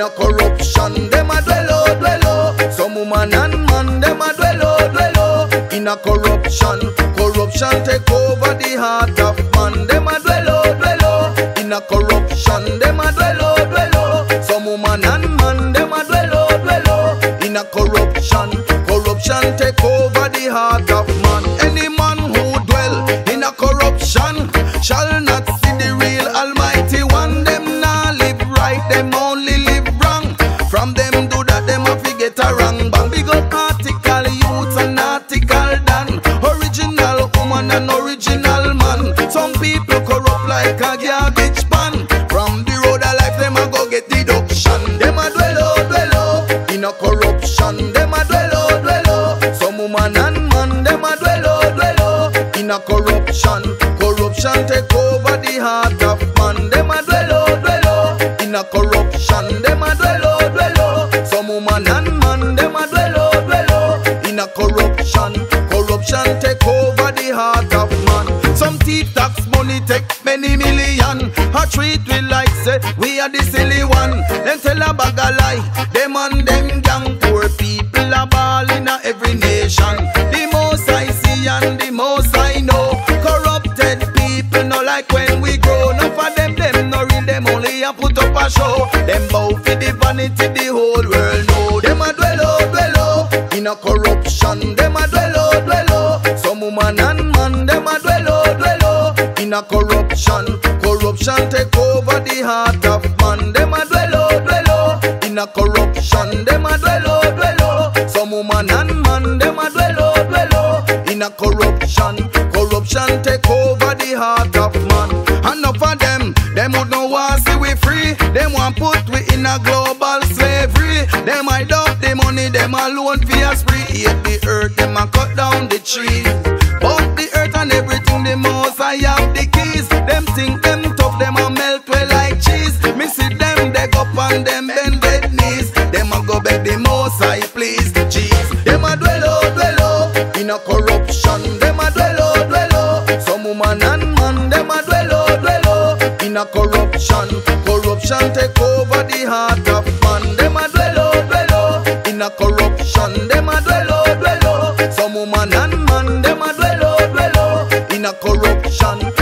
in a corruption, them a dwello, dwello. Some woman and man, them a dwello, dwello. In a corruption, corruption take over the heart of man. Them a dwello, dwello. In a corruption, them a dwello, dwello. Some woman and man, them a dwello, dwello. In a corruption, corruption take over the heart of man. Any man who dwell in a corruption shall not see the real Almighty One. Them nah live right, them only live wrong. From them do that, them a fi get a wrong bang. Big up article youth and article Dan. Original woman and original man. Some people corrupt like a garbage pan. From the road of life, them a go get deduction. Them a dwello, dwello. In a corruption, them a dwello, dwello. Some woman and man, them a dwello, dwello. In a corruption, corruption take over the heart of man. Dem a dwello, dwello. In a corruption, dem a dwello, dwello. Some woman and man, dem a dwello, dwello. In a corruption, corruption take over the heart of man. Some tea-tax money take many million. A treat we like say, we are the silly one. Them tell a bag a lie, them and them gang. Poor people a ball in a every nation. The most I see and the most I know, when we grow, no for them no real, them only a put up a show. Them bow for the vanity, the whole world know. Them a dwello, dwello. In a corruption, them a dwello, dwello. Some woman and man, them a dwello, dwello. In a corruption, corruption take over the heart of man. Them a dwello, dwello. In a corruption, them a dwello, dwello. Some woman and man, them a dwello, dwello. In a corruption, corruption take over the heart of man. Enough of them would no want see we free. Them want put we in a global slavery. Them hide up the money, them alone via spree. Eat the earth, them a cut down the trees. Bump the earth and everything, the most I have the keys. Them think them tough, them a melt well like cheese. Me see them, they go up on them bended knees. Them a go beg the most I please, jeez. Them a dwello, dwello. In a corruption, them a dwello, dwello. Woman and man, them a dwello, dwello. In a corruption, corruption take over the heart of man. Them a dwello, dwello. In a corruption, them a dwello, dwello. Some woman and man, them a dwello, dwello. In a corruption,